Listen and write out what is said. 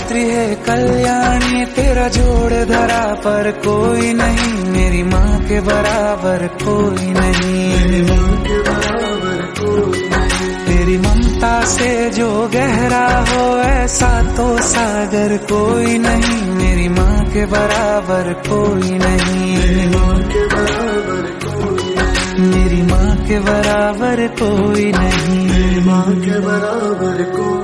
रात्रि है कल्याणी, तेरा जोड़ धरा पर कोई नहीं, मेरी माँ के बराबर कोई नहीं, मेरी माँ के बराबर कोई नहीं। तेरी ममता से जो गहरा हो ऐसा तो सागर कोई नहीं, मेरी माँ के बराबर कोई नहीं, मेरी माँ के बराबर कोई नहीं, मेरी माँ के बराबर कोई नहीं, मेरी माँ के बराबर कोई।